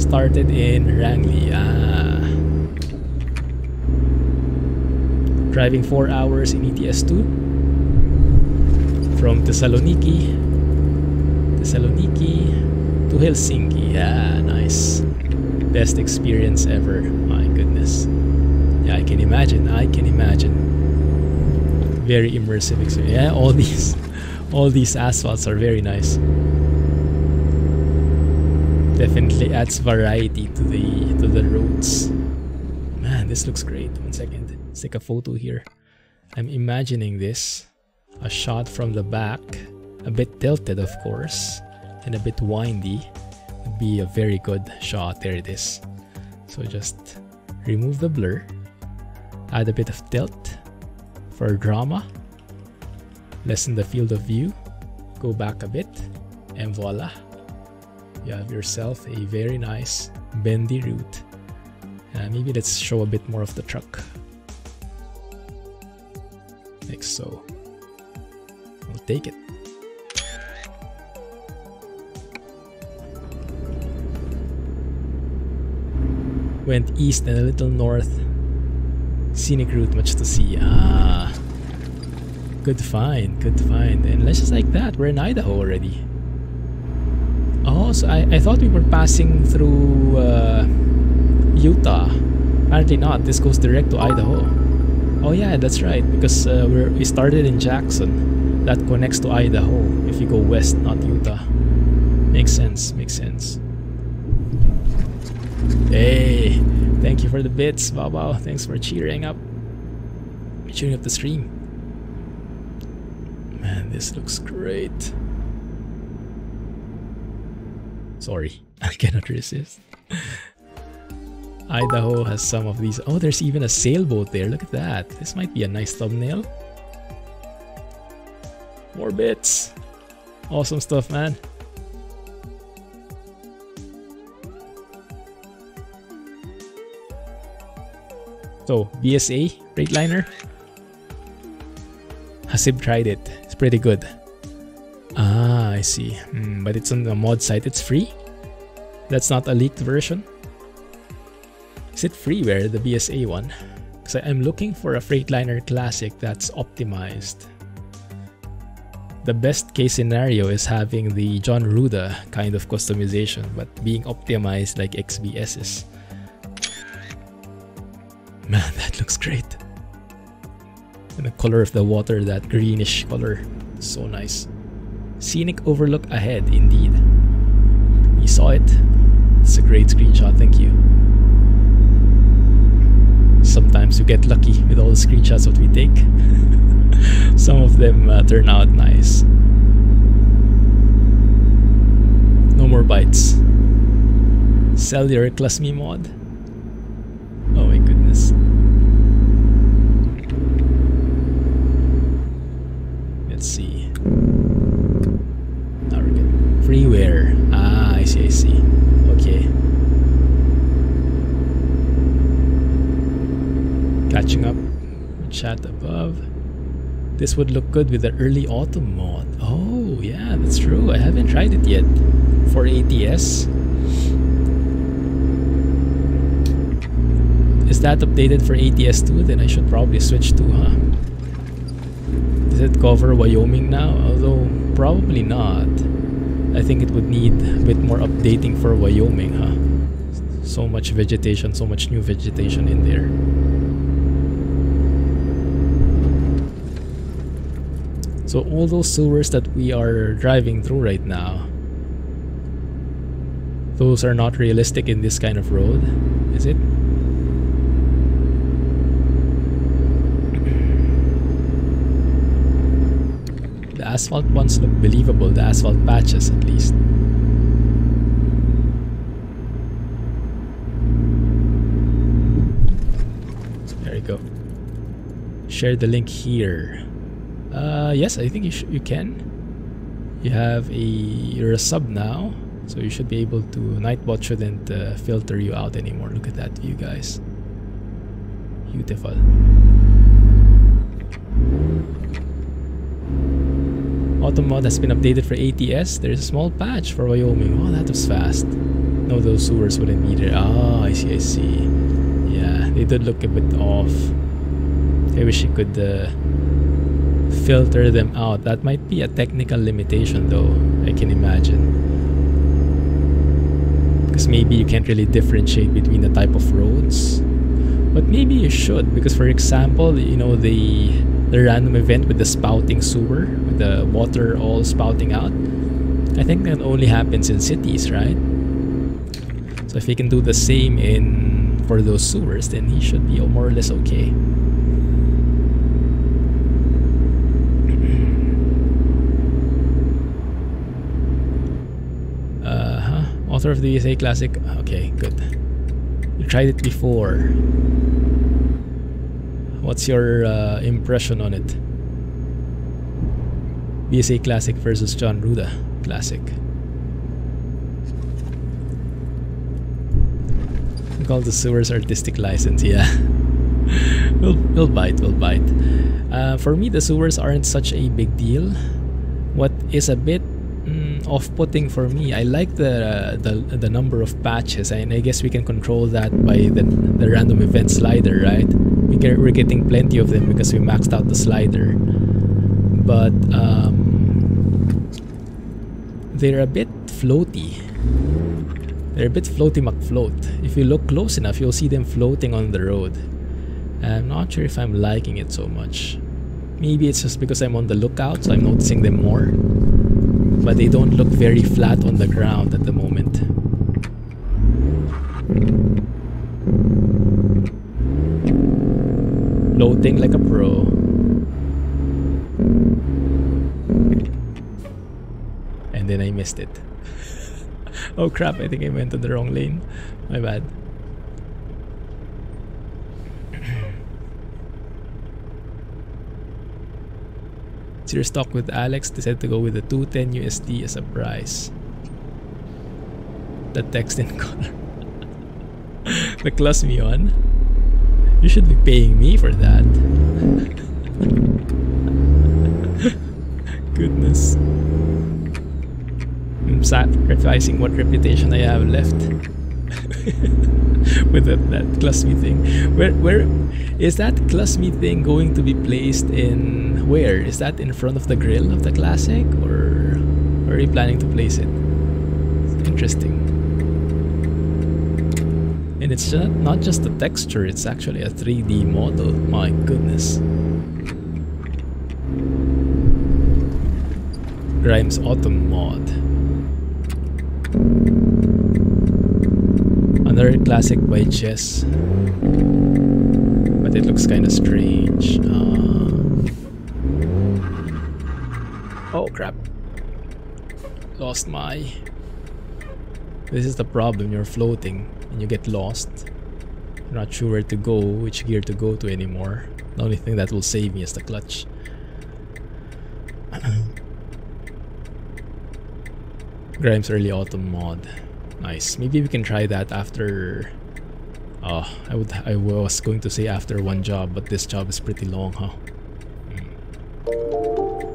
Started in Rangley. Ah. Driving 4 hours in ETS2. From Thessaloniki to Helsinki. Yeah, nice. Best experience ever, my goodness. Yeah, I can imagine, I can imagine. Very immersive experience. Yeah, all these asphalts are very nice. Definitely adds variety to the roads. Man, this looks great. One second, let's take a photo here. I'm imagining this, a shot from the back, a bit tilted of course, and a bit windy. Be a very good shot. There it is. So just remove the blur, add a bit of tilt for drama, lessen the field of view, go back a bit, and voila, you have yourself a very nice bendy route. Maybe let's show a bit more of the truck, like so. We'll take it. Went east and a little north. Scenic route, much to see. Ah, good find, good find. And let's just like that, we're in Idaho already. Oh, so I thought we were passing through Utah. Apparently not, this goes direct to Idaho. Oh yeah, that's right, because we started in Jackson. That connects to Idaho if you go west, not Utah. Makes sense, makes sense. Hey, thank you for the bits, Bao Bao. Thanks for cheering up the stream. Man, this looks great. Sorry, I cannot resist. Idaho has some of these. Oh, there's even a sailboat there. Look at that. This might be a nice thumbnail. More bits. Awesome stuff, man. So, BSA Freightliner. Hasib tried it. It's pretty good. Ah, I see. But it's on the mod site. It's free? That's not a leaked version? Is it freeware, the BSA one? Because I'm looking for a Freightliner Classic that's optimized. The best case scenario is having the Jon Ruda kind of customization, but being optimized like XBS's. Man, that looks great. And the color of the water, that greenish color. So nice. Scenic overlook ahead, indeed. You saw it. It's a great screenshot, thank you. Sometimes you get lucky with all the screenshots that we take. Some of them turn out nice. No more bites. Sell your Clumsy mod. Oh my goodness. Let's see. Now we're good. Freeware. Ah, I see, I see. Okay. Catching up. Chat above. This would look good with the early autumn mod. Oh, yeah, that's true. I haven't tried it yet. For ATS. Is that updated for ATS2? Then I should probably switch to, huh? Does it cover Wyoming now? Although, probably not. I think it would need a bit more updating for Wyoming, huh? So much vegetation, so much new vegetation in there. So all those sewers that we are driving through right now, those are not realistic in this kind of road, is it? The asphalt ones look believable, the asphalt patches at least. There you go. Share the link here. Yes, I think you can. You have you're a sub now, so you should be able to, Nightbot shouldn't filter you out anymore. Look at that view, guys. Beautiful. Autumn mod has been updated for ATS. There's a small patch for Wyoming. Oh, that was fast. No, those sewers wouldn't be there. Ah, I see, I see. Yeah, they did look a bit off. I wish you could filter them out. That might be a technical limitation, though, I can imagine. Because maybe you can't really differentiate between the type of roads. But maybe you should, because for example, you know, the random event with the spouting sewer, with the water all spouting out, I think that only happens in cities, right? So if he can do the same in for those sewers, then he should be more or less okay. Uh-huh. Author of the BSA Classic. Okay, good. You tried it before. What's your impression on it? BSA Classic versus Jon Ruda Classic. I call the sewers artistic license, yeah. We'll bite, we'll bite. For me, the sewers aren't such a big deal. What is a bit off-putting for me. I like the number of patches, and I guess we can control that by the random event slider, right? We're getting plenty of them because we maxed out the slider, but they're a bit floaty. They're a bit floaty McFloat. If you look close enough, you'll see them floating on the road. I'm not sure if I'm liking it so much. Maybe it's just because I'm on the lookout, so I'm noticing them more. But they don't look very flat on the ground at the moment. Loading like a pro. And then I missed it. Oh crap, I think I went to the wrong lane. My bad. You're stuck with Alex. Decided to go with the 210 USD as a price. The text in color. The class me on. You should be paying me for that. Goodness. I'm sacrificing what reputation I have left with that class me thing. Where is that class me thing going to be placed in? Where is that? In front of the grill of the Classic, or are you planning to place it? It's interesting, and it's not just the texture, it's actually a 3D model. My goodness. Grime's Autumn Mod, another classic by Chess, but it looks kind of strange. Oh crap, lost my... This is the problem, you're floating and you get lost. You're not sure where to go, which gear to go to anymore. The only thing that will save me is the clutch. Grime's Early Autumn Mod, nice. Maybe we can try that after... Oh, I was going to say after one job, but this job is pretty long, huh?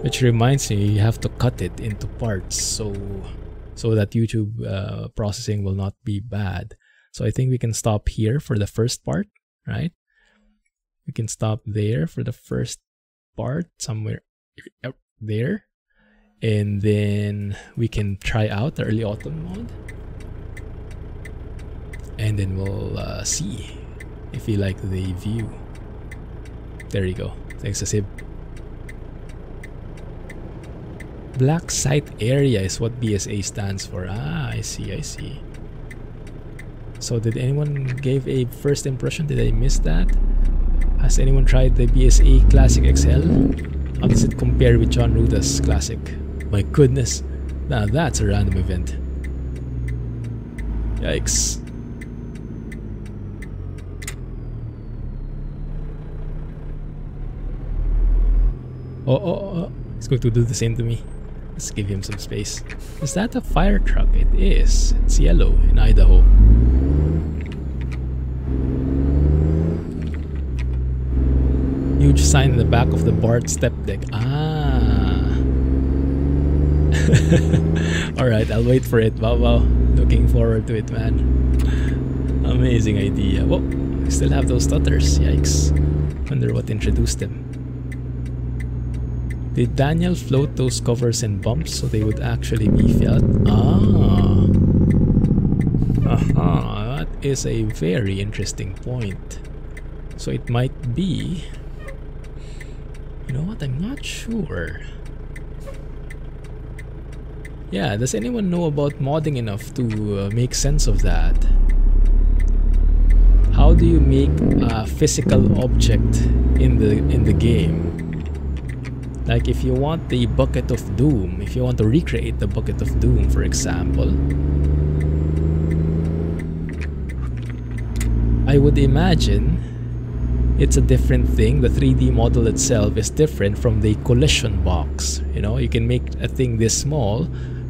Which reminds me, you have to cut it into parts so that YouTube processing will not be bad. So I think we can stop here for the first part, right? We can stop there for the first part, somewhere up there. And then we can try out the Early Autumn Mod. And then we'll see if we like the view. There you go. Thanks, Asib. Black Site Area is what BSA stands for. Ah, I see, I see. So did anyone give a first impression? Did I miss that? Has anyone tried the BSA Classic XL? How does it compare with Jon Ruda's Classic? My goodness, now that's a random event. Yikes. Oh, oh, oh. It's going to do the same to me. Let's give him some space. Is that a fire truck? It is. It's yellow in Idaho. Huge sign in the back of the barred step deck. Ah. Alright, I'll wait for it. Wow, wow. Looking forward to it, man. Amazing idea. Whoa, I still have those stutters. Yikes. Wonder what introduced them. Did Daniel float those covers and bumps so they would actually be felt? Ah. Aha, that is a very interesting point. So it might be... You know what, I'm not sure. Yeah, does anyone know about modding enough to make sense of that? How do you make a physical object in the game? Like if you want the bucket of doom, if you want to recreate the bucket of doom, for example, I would imagine it's a different thing. The 3D model itself is different from the collision box. You know, you can make a thing this small,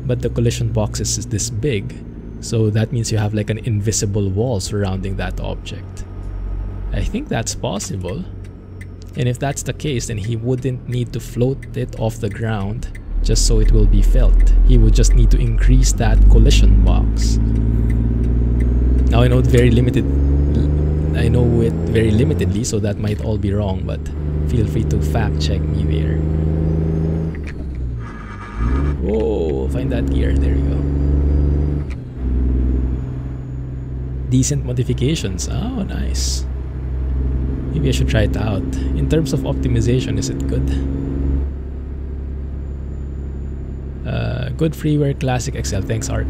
but the collision box is this big. So that means you have like an invisible wall surrounding that object. I think that's possible. And if that's the case, then he wouldn't need to float it off the ground just so it will be felt. He would just need to increase that collision box. Now I know it very limited. I know it very limitedly, so that might all be wrong, but feel free to fact check me there. Whoa, find that gear, there you go. Decent modifications, oh nice. Maybe I should try it out. In terms of optimization, is it good? Good freeware Classic XL, thanks Ark.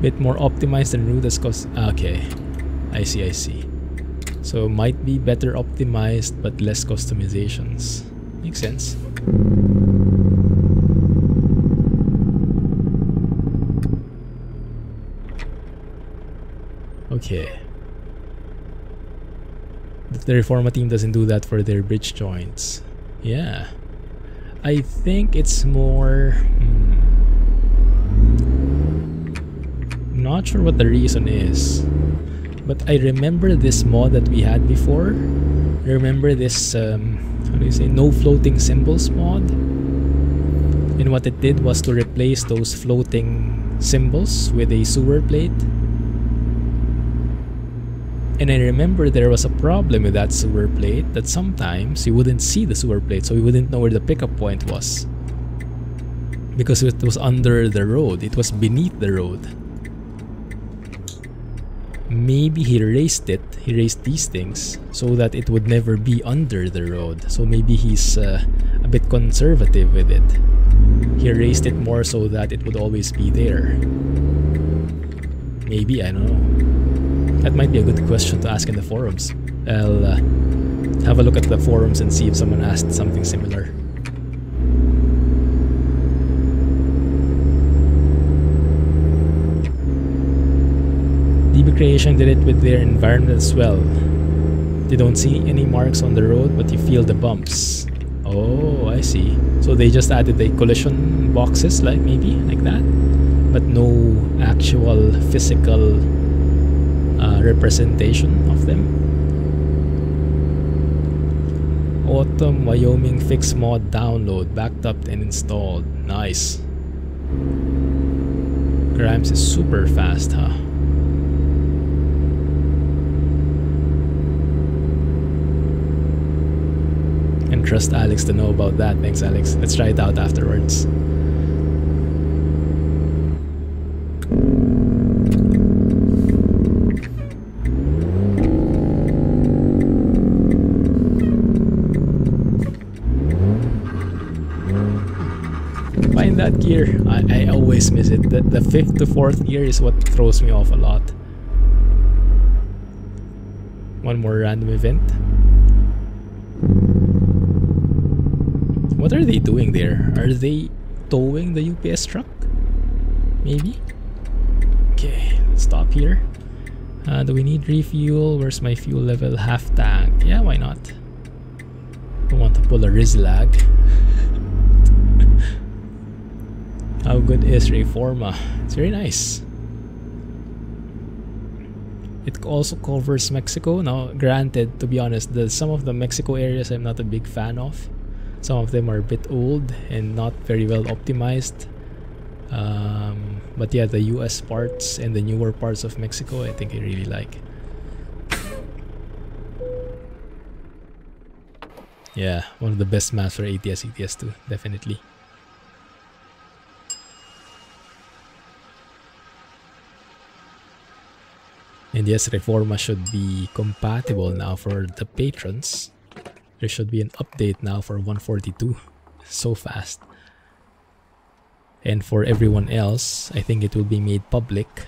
Bit more optimized than Ruda's cost. Okay, I see, I see. So might be better optimized but less customizations. Makes sense. Okay. The Reforma team doesn't do that for their bridge joints. Yeah. I think it's more... Not sure what the reason is. But I remember this mod that we had before. I remember this, how do you say, no floating symbols mod. And what it did was to replace those floating symbols with a sewer plate. And I remember there was a problem with that sewer plate, that sometimes you wouldn't see the sewer plate, so you wouldn't know where the pickup point was. Because it was under the road, it was beneath the road. Maybe he raised it, he raised these things, so that it would never be under the road. So maybe he's a bit conservative with it. He raised it more so that it would always be there. Maybe, I don't know. That might be a good question to ask in the forums. I'll have a look at the forums and see if someone asked something similar. DB Creation did it with their environment as well. They don't see any marks on the road, but you feel the bumps. Oh, I see. So they just added the collision boxes, like maybe like that, but no actual physical representation of them. Autumn Wyoming fix mod download, backed up and installed. Nice. Grimes is super fast, huh? And trust Alex to know about that. Thanks, Alex. Let's try it out afterwards. Gear. I always miss it. The fifth to fourth gear is what throws me off a lot. One more random event. What are they doing there? Are they towing the UPS truck? Maybe? Okay, let's stop here. Do we need refuel? Where's my fuel level? Half tank. Yeah, why not? Don't want to pull a Rizlag. How good is Reforma? It's very nice. It also covers Mexico. Now, granted, to be honest, some of the Mexico areas I'm not a big fan of. Some of them are a bit old and not very well optimized. But yeah, the US parts and the newer parts of Mexico, I think I really like. Yeah, one of the best maps for ATS, ETS2, definitely. And yes, Reforma should be compatible now for the patrons. There should be an update now for 142. So fast. And for everyone else, I think it will be made public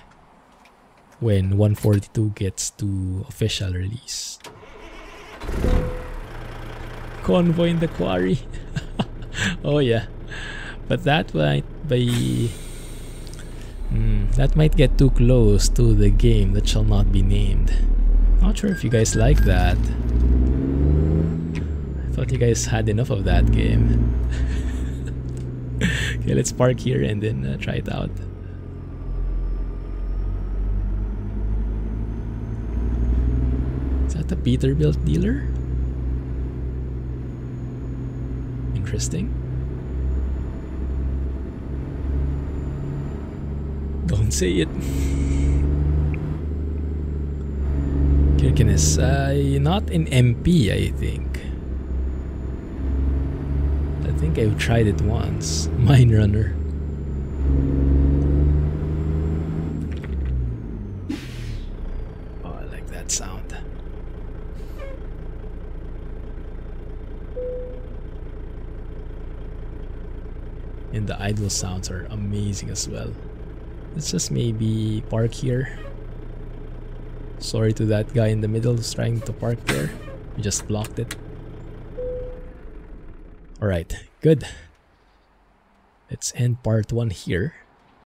when 142 gets to official release. Convoy in the quarry. Oh yeah. But that might be... that might get too close to the game that shall not be named. Not sure if you guys like that. I thought you guys had enough of that game. Okay, let's park here and then try it out. Is that the Peterbilt dealer? Interesting. can see it. Kicking is not in MP, I think. I think I've tried it once. Mine Runner. Sound. And the idle sounds are amazing as well. Let's just maybe park here. Sorry to that guy in the middle who's trying to park there. We just blocked it. Alright, good. Let's end part 1 here.